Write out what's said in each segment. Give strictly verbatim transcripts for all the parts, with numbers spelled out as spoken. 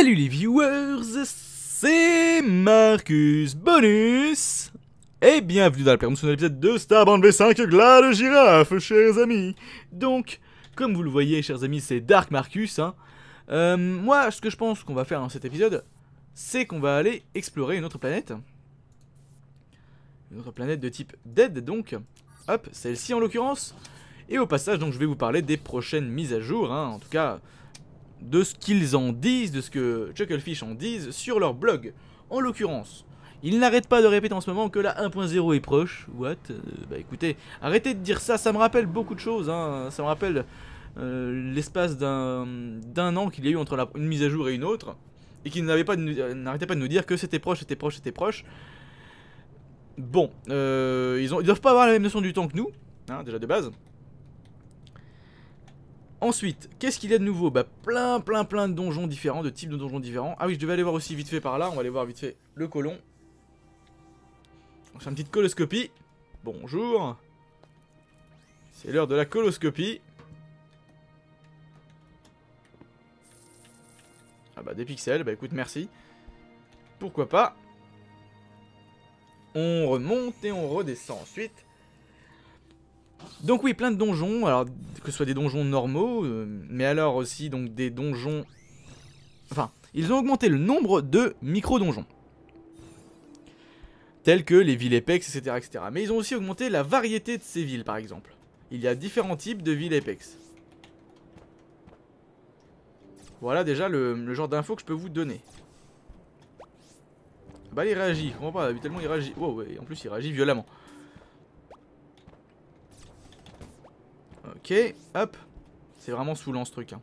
Salut les viewers, c'est Marcus Bonus et bienvenue dans la Playroom sur l'épisode de Starbound V cinq Glad Giraffe, chers amis. Donc, comme vous le voyez, chers amis, c'est Dark Marcus. Hein. Euh, moi, ce que je pense qu'on va faire dans cet épisode, c'est qu'on va aller explorer une autre planète. Une autre planète de type Dead, donc. Hop, celle-ci en l'occurrence. Et au passage, donc, je vais vous parler des prochaines mises à jour, hein, en tout cas... de ce qu'ils en disent, de ce que Chucklefish en disent sur leur blog. En l'occurrence, ils n'arrêtent pas de répéter en ce moment que la un point zéro est proche. What euh, Bah écoutez, arrêtez de dire ça, ça me rappelle beaucoup de choses. Hein. Ça me rappelle euh, l'espace d'un an qu'il y a eu entre la, une mise à jour et une autre. Et qu'ils n'arrêtaient pas, pas de nous dire que c'était proche, c'était proche, c'était proche. Bon, euh, ils ne doivent pas avoir la même notion du temps que nous, hein, déjà de base. Ensuite, qu'est-ce qu'il y a de nouveau? Bah plein plein plein de donjons différents, de types de donjons différents. Ah oui, je devais aller voir aussi vite fait par là, on va aller voir vite fait le colon. On fait une petite coloscopie. Bonjour. C'est l'heure de la coloscopie. Ah bah des pixels, bah écoute merci. Pourquoi pas. On remonte et on redescend ensuite. Donc oui, plein de donjons, alors que ce soit des donjons normaux, euh, mais alors aussi donc des donjons... Enfin, ils ont augmenté le nombre de micro-donjons. Tels que les villes Apex, et cetera, et cetera. Mais ils ont aussi augmenté la variété de ces villes, par exemple. Il y a différents types de villes Apex. Voilà déjà le, le genre d'infos que je peux vous donner. Bah il réagit, je comprends pas, habituellement il réagit. Wow, ouais, en plus il réagit violemment. Ok, hop, c'est vraiment saoulant ce truc. Hein.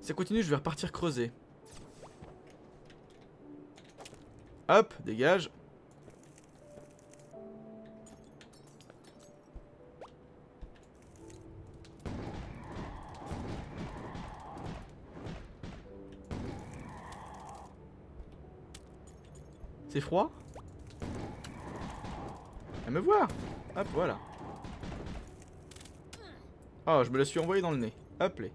Si ça continue, je vais repartir creuser. Hop, dégage. C'est froid ? Me voir. Hop, voilà. Ah, oh, je me la suis envoyée dans le nez. Hop, les.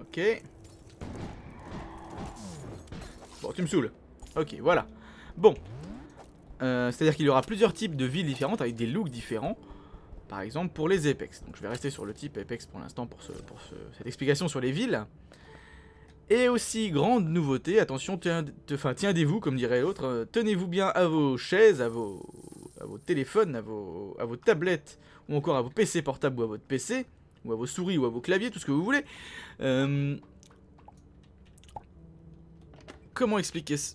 Ok. Bon, tu me saoules. Ok, voilà. Bon. Euh, C'est-à-dire qu'il y aura plusieurs types de villes différentes avec des looks différents. Par exemple pour les Apex. Donc je vais rester sur le type Apex pour l'instant pour, ce, pour ce, cette explication sur les villes. Et aussi grande nouveauté, attention, tiendez-vous comme dirait l'autre, euh, tenez-vous bien à vos chaises, à vos, à vos téléphones, à vos, à vos tablettes, ou encore à vos P C portables ou à votre P C, ou à vos souris ou à vos claviers, tout ce que vous voulez. Euh, comment expliquer ça?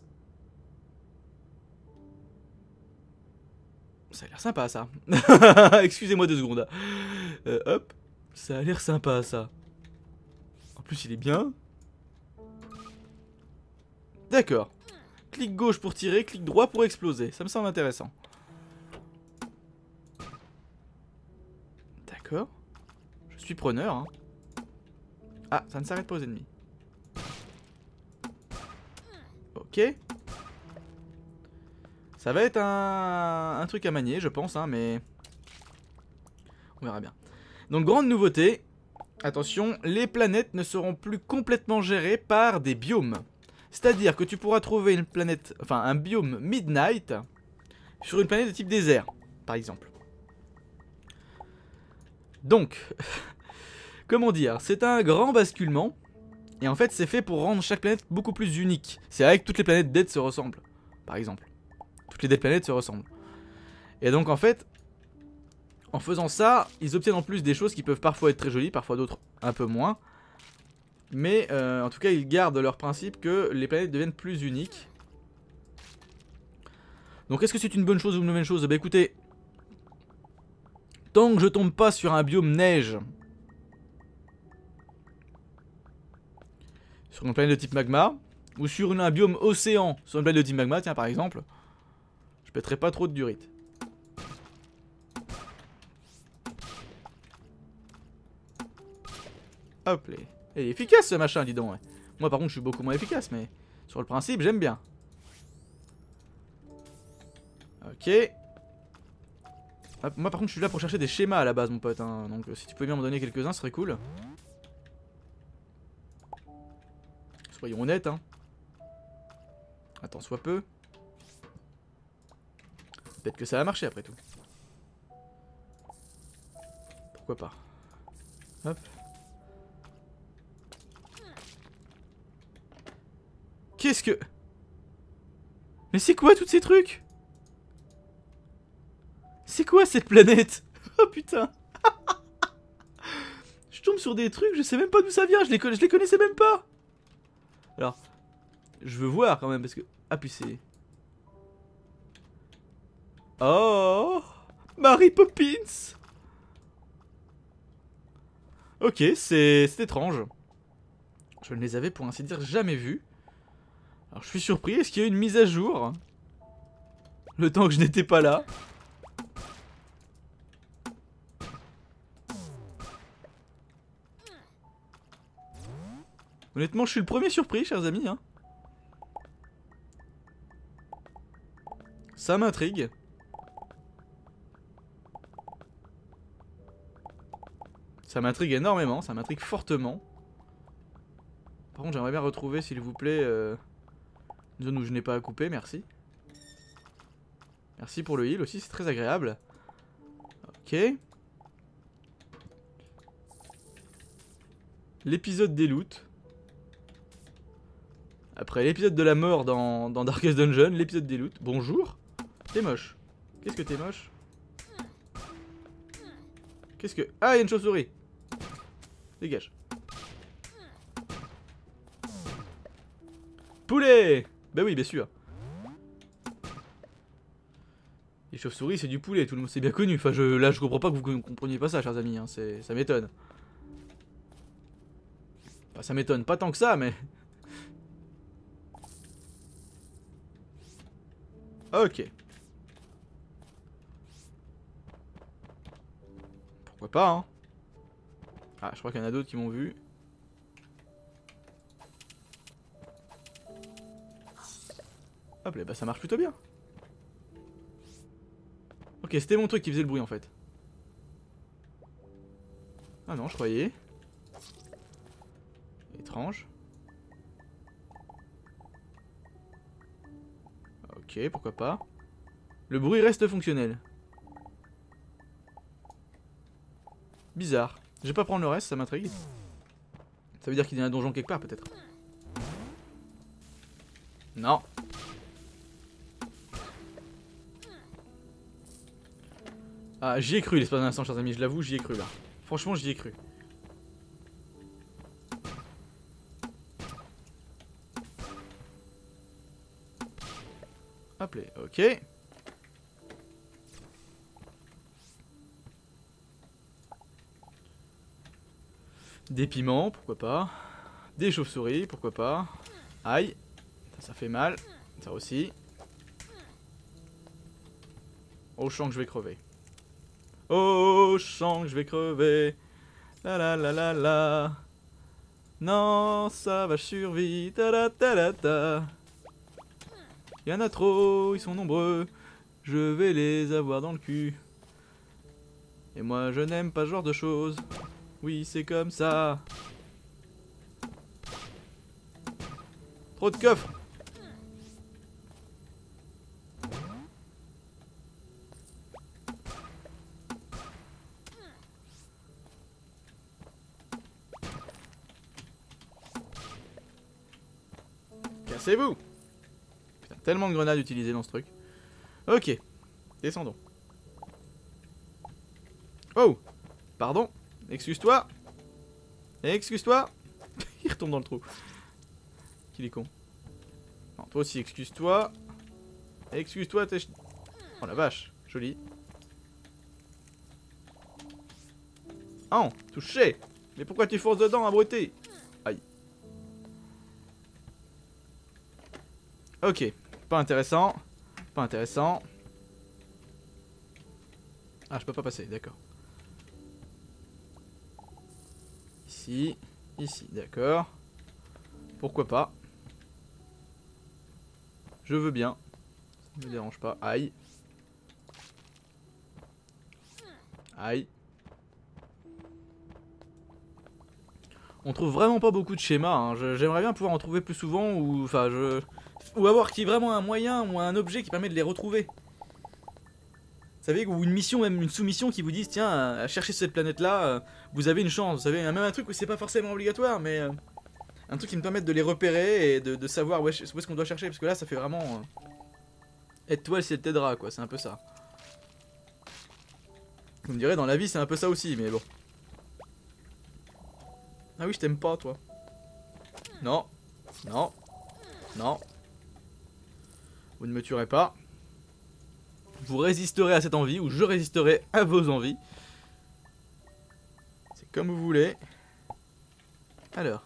Ça a l'air sympa ça. Excusez-moi deux secondes. Euh, hop. Ça a l'air sympa ça. En plus il est bien. D'accord. Clic gauche pour tirer, clic droit pour exploser. Ça me semble intéressant. D'accord. Je suis preneur. Hein. Ah, ça ne s'arrête pas aux ennemis. Ok. Ça va être un, un truc à manier, je pense, hein, mais on verra bien. Donc, grande nouveauté, attention, les planètes ne seront plus complètement gérées par des biomes. C'est-à-dire que tu pourras trouver une planète, enfin un biome Midnight sur une planète de type désert, par exemple. Donc, comment dire, c'est un grand basculement, et en fait, c'est fait pour rendre chaque planète beaucoup plus unique. C'est vrai que toutes les planètes Dead se ressemblent, par exemple. Toutes les dead planètes se ressemblent. Et donc en fait, en faisant ça, ils obtiennent en plus des choses qui peuvent parfois être très jolies, parfois d'autres un peu moins. Mais euh, en tout cas, ils gardent leur principe que les planètes deviennent plus uniques. Donc est-ce que c'est une bonne chose ou une mauvaise chose? Bah écoutez, tant que je tombe pas sur un biome neige, sur une planète de type magma, ou sur une, un biome océan, sur une planète de type magma, tiens par exemple... Je pèterai pas trop de durite. Hop là. Il est efficace ce machin, dis donc. Ouais. Moi par contre je suis beaucoup moins efficace mais... Sur le principe, j'aime bien. Ok. Moi par contre je suis là pour chercher des schémas à la base mon pote hein. Donc si tu pouvais bien m'en donner quelques-uns ce serait cool. Soyons honnêtes hein. Attends soit peu. Peut-être que ça va marcher après tout. Pourquoi pas. Hop. Qu'est-ce que... Mais c'est quoi tous ces trucs? C'est quoi cette planète? Oh putain. Je tombe sur des trucs, je sais même pas d'où ça vient, je les, con... je les connaissais même pas. Alors, je veux voir quand même parce que... Ah puis c'est... Oh Mary Poppins. Ok, c'est étrange. Je ne les avais pour ainsi dire jamais vus. Alors je suis surpris, est-ce qu'il y a une mise à jour? Le temps que je n'étais pas là. Honnêtement je suis le premier surpris chers amis hein. Ça m'intrigue. Ça m'intrigue énormément, ça m'intrigue fortement. Par contre j'aimerais bien retrouver s'il vous plaît euh, une zone où je n'ai pas à couper, merci. Merci pour le heal aussi, c'est très agréable. Ok. L'épisode des loots. Après l'épisode de la mort dans, dans Darkest Dungeon, l'épisode des loots. Bonjour. T'es moche. Qu'est-ce que t'es moche? Qu'est-ce que... Ah, il y a une chauve-souris. Dégage. Poulet. Bah oui, bien sûr. Les chauves-souris, c'est du poulet, tout le monde c'est bien connu. Enfin, je, là, je comprends pas que vous ne compreniez pas ça, chers amis. Hein. Ça m'étonne. Enfin, ça m'étonne pas tant que ça, mais... Ok. Pourquoi pas, hein. Ah, je crois qu'il y en a d'autres qui m'ont vu. Hop là, bah ça marche plutôt bien. Ok, c'était mon truc qui faisait le bruit en fait. Ah non, je croyais. Étrange. Ok, pourquoi pas. Le bruit reste fonctionnel. Bizarre. Je vais pas prendre le reste, ça m'intrigue. Ça veut dire qu'il y a un donjon quelque part, peut-être. Non. Ah, j'y ai cru l'espace d'un instant, chers amis, je l'avoue, j'y ai cru, là. Franchement, j'y ai cru. Ok. Des piments, pourquoi pas. Des chauves-souris, pourquoi pas. Aïe, ça, ça fait mal. Ça aussi. Au champ que je vais crever. Au champ que je vais crever. La la la la la. Non, ça va survivre. Ta la ta la ta. Il y en a trop, ils sont nombreux, je vais les avoir dans le cul. Et moi je n'aime pas ce genre de choses. Oui c'est comme ça. Trop de coffres. Cassez-vous. Tellement de grenades utilisées dans ce truc. Ok, descendons. Oh, pardon, excuse-toi. Excuse-toi. Il retombe dans le trou. Qu'il est con. Non, toi aussi, excuse-toi. Excuse-toi, t'es... Oh la vache, joli. Oh, touché. Mais pourquoi tu fonces dedans, abruti? Aïe. Ok. Pas intéressant, pas intéressant. Ah, je peux pas passer, d'accord. Ici, ici, d'accord. Pourquoi pas. Je veux bien. Ça ne me dérange pas. Aïe. Aïe. On trouve vraiment pas beaucoup de schémas, hein. J'aimerais bien pouvoir en trouver plus souvent, ou enfin je ou avoir qui vraiment un moyen ou un objet qui permet de les retrouver. Vous savez, ou une mission, même une soumission qui vous dise tiens, à chercher cette planète là, vous avez une chance. Vous savez, il y a même un truc où c'est pas forcément obligatoire, mais un truc qui me permette de les repérer et de, de savoir où est-ce qu'on doit chercher, parce que là ça fait vraiment aide-toi si elle t'aidera, quoi, c'est un peu ça. Vous me direz, dans la vie c'est un peu ça aussi, mais bon. Ah oui, je t'aime pas, toi. Non. Non. Non. Vous ne me tuerez pas. Vous résisterez à cette envie, ou je résisterai à vos envies. C'est comme vous voulez. Alors.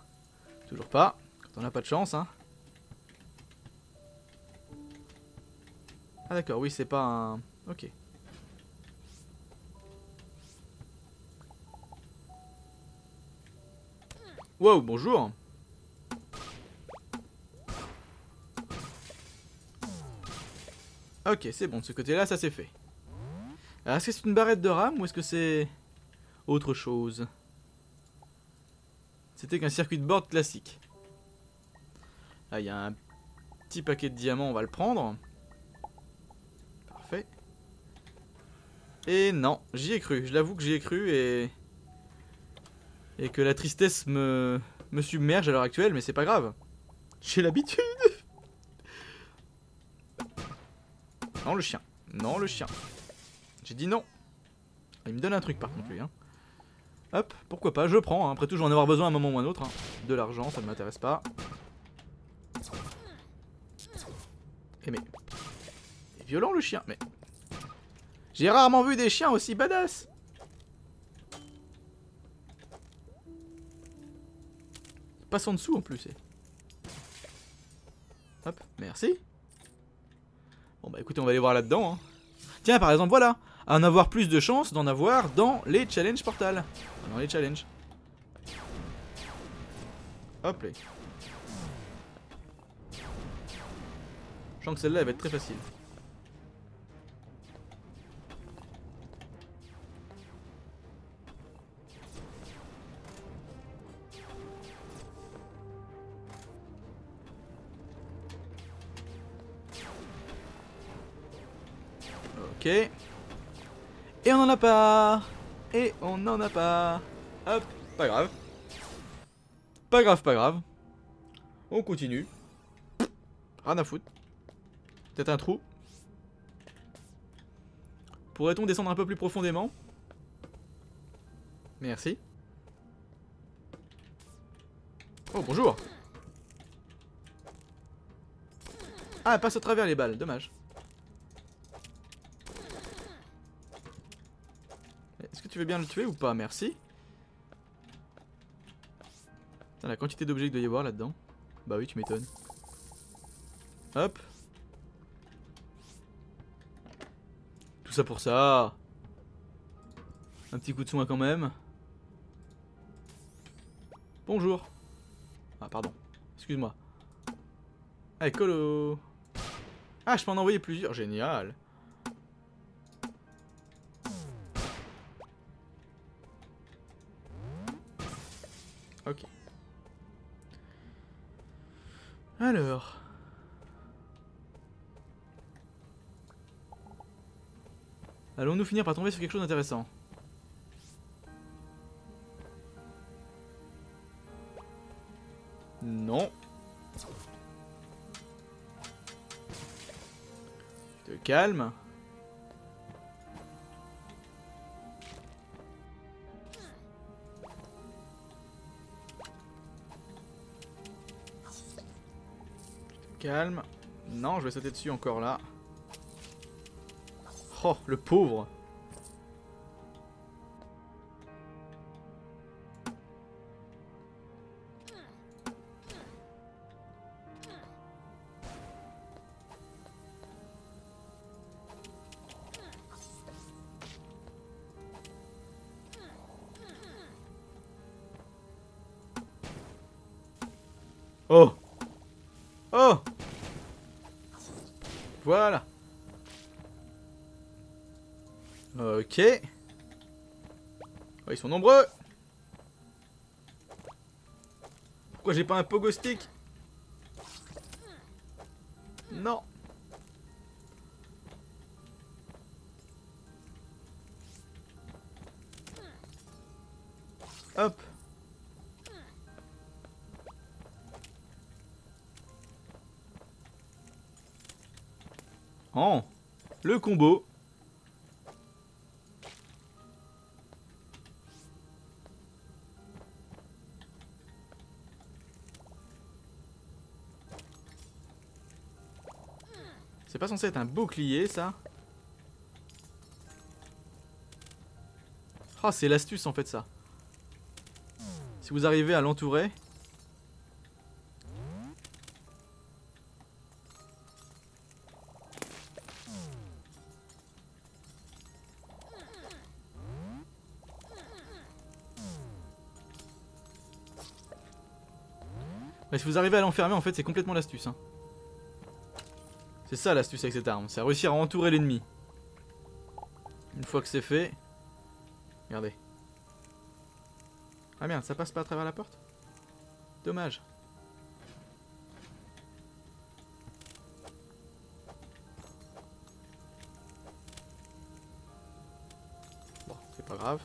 Toujours pas. Quand on n'a pas de chance, hein. Ah d'accord, oui, c'est pas un... Ok. Wow, bonjour. Ok, c'est bon, de ce côté-là, ça c'est fait. Alors, est-ce que c'est une barrette de rame ou est-ce que c'est autre chose? C'était qu'un circuit de board classique. Là, il y a un petit paquet de diamants, on va le prendre. Parfait. Et non, j'y ai cru, je l'avoue que j'y ai cru et... Et que la tristesse me, me submerge à l'heure actuelle, mais c'est pas grave. J'ai l'habitude. Non, le chien. Non, le chien. J'ai dit non. Il me donne un truc par contre, lui. Hein. Hop, pourquoi pas, je prends. Hein. Après tout, je vais en avoir besoin à un moment ou à un autre. Hein. De l'argent, ça ne m'intéresse pas. Et mais... Il est violent, le chien, mais... J'ai rarement vu des chiens aussi badass. En dessous en plus. Hop, merci. Bon bah écoutez, on va aller voir là-dedans. Hein. Tiens, par exemple, voilà. À en avoir plus de chances d'en avoir dans les challenges portal. Dans les challenges. Hop là. Je sens que celle-là elle va être très facile. Okay. Et on en a pas. Et on n'en a pas. Hop, pas grave. Pas grave, pas grave. On continue. Rien à foutre. Peut-être un trou. Pourrait-on descendre un peu plus profondément? Merci. Oh, bonjour. Ah, elle passe au travers les balles, dommage. Tu veux bien le tuer ou pas? Merci. Putain, la quantité d'objets qu'il doit y avoir là-dedans. Bah oui, tu m'étonnes. Hop. Tout ça pour ça. Un petit coup de soin quand même. Bonjour. Ah pardon, excuse-moi. Allez, colo. Ah, je peux en envoyer plusieurs, génial. Ok. Alors. Allons-nous finir par tomber sur quelque chose d'intéressant? Non. Je te calme. Calme. Non, je vais sauter dessus encore là. Oh, le pauvre. Oh. Oh. Voilà. Ok. Oh, ils sont nombreux. Pourquoi j'ai pas un pogo stick? Non. Hop. Oh, le combo. C'est pas censé être un bouclier, ça. Ah, oh, c'est l'astuce en fait, ça. Si vous arrivez à l'entourer. Mais si vous arrivez à l'enfermer, en fait, c'est complètement l'astuce, hein. C'est ça l'astuce avec cette arme, c'est à réussir à entourer l'ennemi. Une fois que c'est fait... Regardez. Ah merde, ça passe pas à travers la porte? Dommage. Bon, c'est pas grave.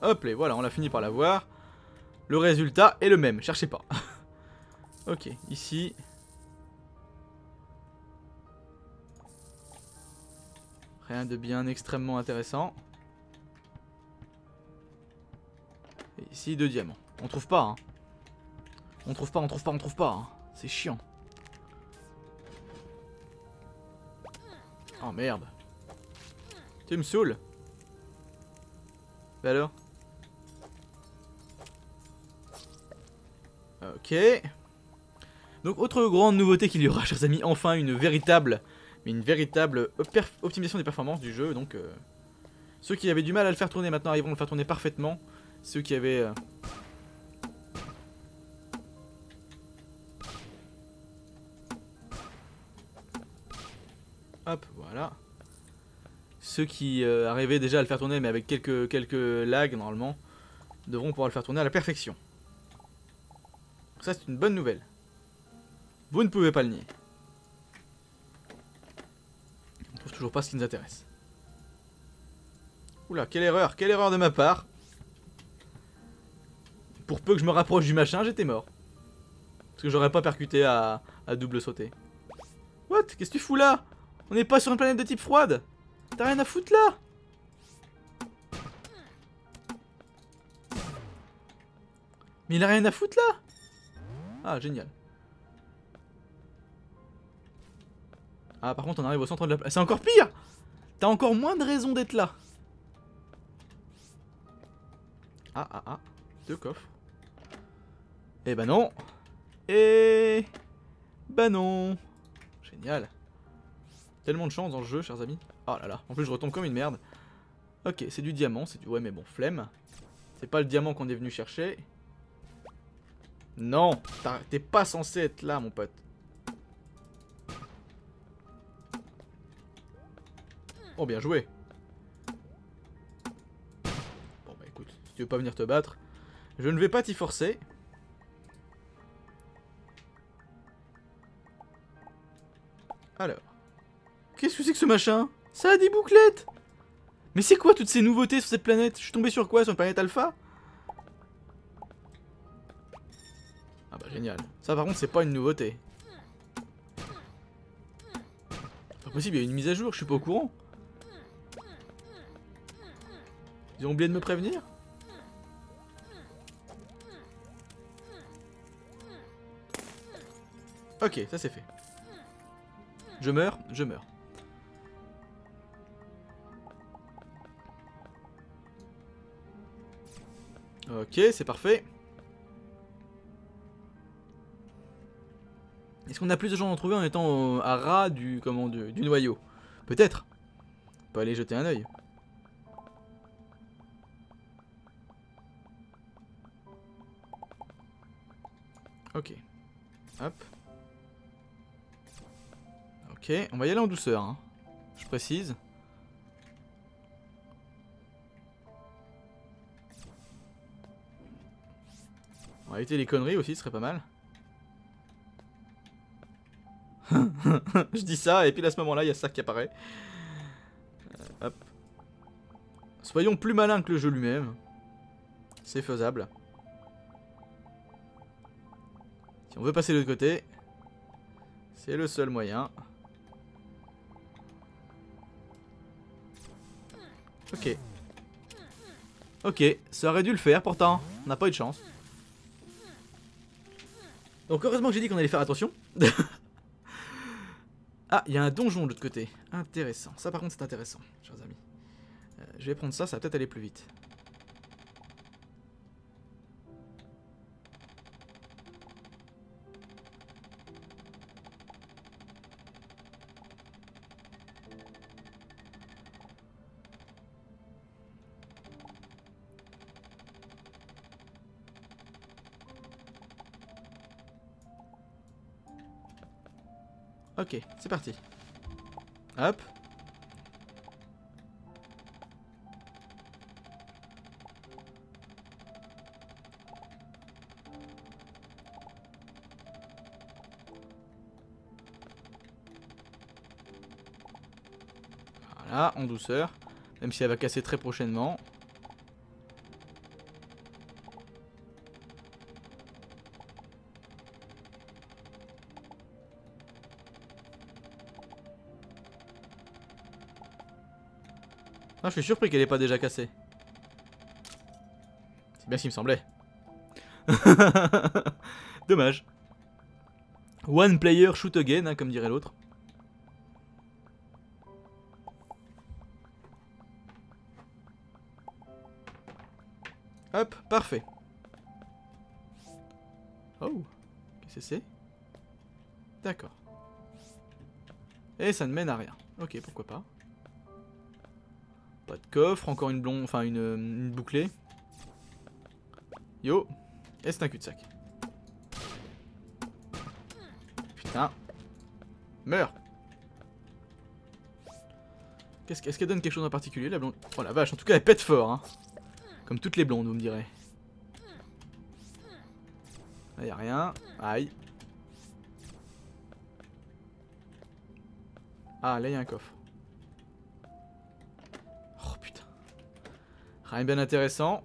Hop, et voilà, on l'a fini par l'avoir. Le résultat est le même, cherchez pas. Ok, ici... Rien de bien extrêmement intéressant. Et ici deux diamants. On trouve pas hein. On trouve pas, on trouve pas, on trouve pas hein. C'est chiant. Oh merde. Tu me saoules. Bah alors. Ok. Donc autre grande nouveauté qu'il y aura, chers amis, enfin une véritable... Mais une véritable optimisation des performances du jeu, donc euh, ceux qui avaient du mal à le faire tourner maintenant arriveront à le faire tourner parfaitement. Ceux qui avaient... Euh... Hop, voilà. Ceux qui euh, arrivaient déjà à le faire tourner mais avec quelques, quelques lags normalement, devront pouvoir le faire tourner à la perfection. Donc ça c'est une bonne nouvelle. Vous ne pouvez pas le nier. Toujours pas ce qui nous intéresse. Oula, quelle erreur, quelle erreur de ma part. Pour peu que je me rapproche du machin, j'étais mort. Parce que j'aurais pas percuté à, à double sauter. What? Qu'est-ce que tu fous là? On n'est pas sur une planète de type froide. T'as rien à foutre là. Mais il a rien à foutre là. Ah, génial. Ah par contre on arrive au centre de la place. C'est encore pire. T'as encore moins de raison d'être là. Ah ah ah. Deux coffres. Eh bah non. Eh bah non. Génial. Tellement de chance dans le jeu, chers amis. Oh là là. En plus je retombe comme une merde. Ok, c'est du diamant, c'est du... Ouais mais bon, flemme. C'est pas le diamant qu'on est venu chercher. Non. T'es pas censé être là mon pote. Oh bien joué. Bon bah écoute, si tu veux pas venir te battre, je ne vais pas t'y forcer. Alors, qu'est-ce que c'est que ce machin? Ça a des bouclettes. Mais c'est quoi toutes ces nouveautés sur cette planète? Je suis tombé sur quoi? Sur une planète alpha? Ah bah génial. Ça par contre c'est pas une nouveauté. Pas possible, il y a une mise à jour, je suis pas au courant. Ils ont oublié de me prévenir? Ok, ça c'est fait. Je meurs, je meurs. Ok, c'est parfait. Est-ce qu'on a plus de gens à en trouver en étant à ras du, comment, du, du noyau? Peut-être. On peut aller jeter un oeil. Ok. Hop. Ok, on va y aller en douceur, hein. Je précise. On va éviter les conneries aussi, ce serait pas mal. Je dis ça, et puis à ce moment-là, il y a ça qui apparaît. Euh, hop. Soyons plus malins que le jeu lui-même. C'est faisable. Si on veut passer de l'autre côté, c'est le seul moyen. Ok. Ok, ça aurait dû le faire pourtant. On n'a pas eu de chance. Donc heureusement que j'ai dit qu'on allait faire attention. Ah, il y a un donjon de l'autre côté. Intéressant. Ça par contre c'est intéressant, chers amis. Euh, je vais prendre ça, ça va peut-être aller plus vite. Ok, c'est parti. Hop. Voilà, en douceur. Même si elle va casser très prochainement. Ah, je suis surpris qu'elle n'ait pas déjà cassé. C'est bien ce qu'il me semblait. Dommage. One player shoot again, hein, comme dirait l'autre. Hop, parfait. Oh, qu'est-ce que c'est? D'accord. Et ça ne mène à rien. Ok, pourquoi pas. Pas de coffre, encore une blonde, enfin une, une bouclée. Yo, et c'est un cul-de-sac. Putain, meurs. Qu'est-ce qu'elle qu donne quelque chose en particulier la blonde? Oh la vache, en tout cas elle pète fort, hein. Comme toutes les blondes, vous me direz. Là y'a rien, aïe. Ah là y'a un coffre. Rien de bien intéressant.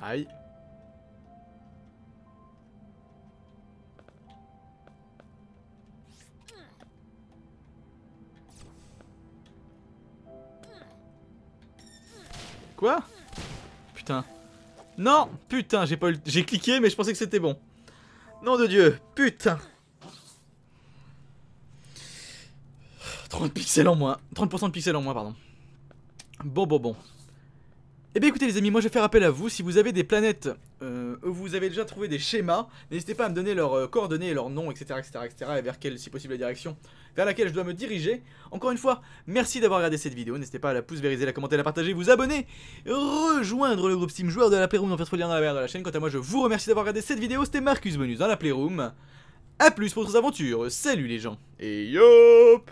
Aïe. Quoi? Putain. Non, putain, j'ai pas eu... j'ai cliqué mais je pensais que c'était bon. Nom de Dieu, putain. trente pixels en moins, trente pour cent de pixels en moins, pardon. Bon, bon, bon. Eh bien écoutez les amis, moi je vais faire appel à vous. Si vous avez des planètes euh, où vous avez déjà trouvé des schémas, n'hésitez pas à me donner leurs euh, coordonnées, leurs noms, et cetera, et cetera, et cetera, et vers quelle, si possible, la direction vers laquelle je dois me diriger. Encore une fois, merci d'avoir regardé cette vidéo. N'hésitez pas à la pouce, vériser, la commenter, la partager, vous abonner, rejoindre le groupe Steam joueur de la Playroom, en fait trop lien dans la barre de la chaîne. Quant à moi, je vous remercie d'avoir regardé cette vidéo. C'était Marcus Bonus dans la Playroom. A plus pour d'autres aventures. Salut les gens. Et yop.